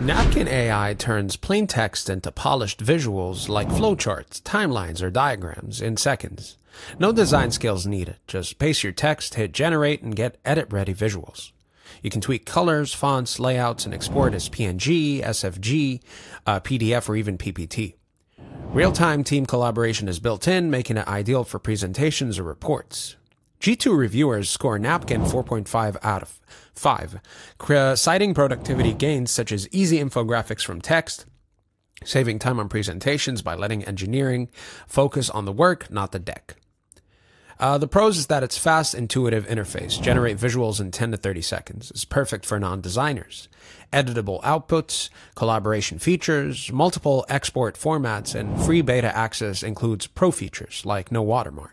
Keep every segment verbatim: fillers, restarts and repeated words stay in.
Napkin A I turns plain text into polished visuals like flowcharts, timelines, or diagrams in seconds. No design skills needed. Just paste your text, hit generate, and get edit-ready visuals. You can tweak colors, fonts, layouts, and export as P N G, S V G, uh, P D F, or even P P T. Real-time team collaboration is built in, making it ideal for presentations or reports. G two reviewers score Napkin four point five out of five, citing productivity gains such as easy infographics from text, saving time on presentations by letting engineering focus on the work, not the deck. Uh, the pros is that it's fast, intuitive interface, generate visuals in ten to thirty seconds. It's perfect for non-designers. Editable outputs, collaboration features, multiple export formats, and free beta access includes pro features like no watermark.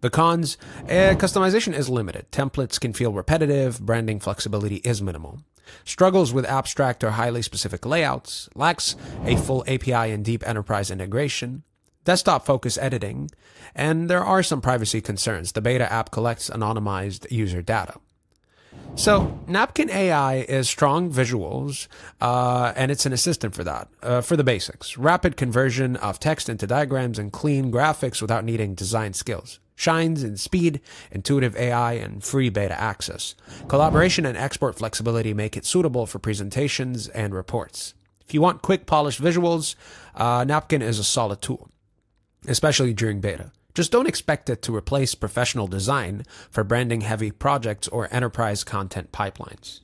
The cons, eh, customization is limited. Templates can feel repetitive. Branding flexibility is minimal. Struggles with abstract or highly specific layouts. Lacks a full A P I and deep enterprise integration. Desktop-focused editing. And there are some privacy concerns. The beta app collects anonymized user data. So, Napkin A I is strong visuals, uh, and it's an assistant for that, uh, for the basics. Rapid conversion of text into diagrams and clean graphics without needing design skills. Shines in speed, intuitive A I, and free beta access. Collaboration and export flexibility make it suitable for presentations and reports. If you want quick, polished visuals, uh, Napkin is a solid tool, especially during beta. Just don't expect it to replace professional design for branding-heavy projects or enterprise content pipelines.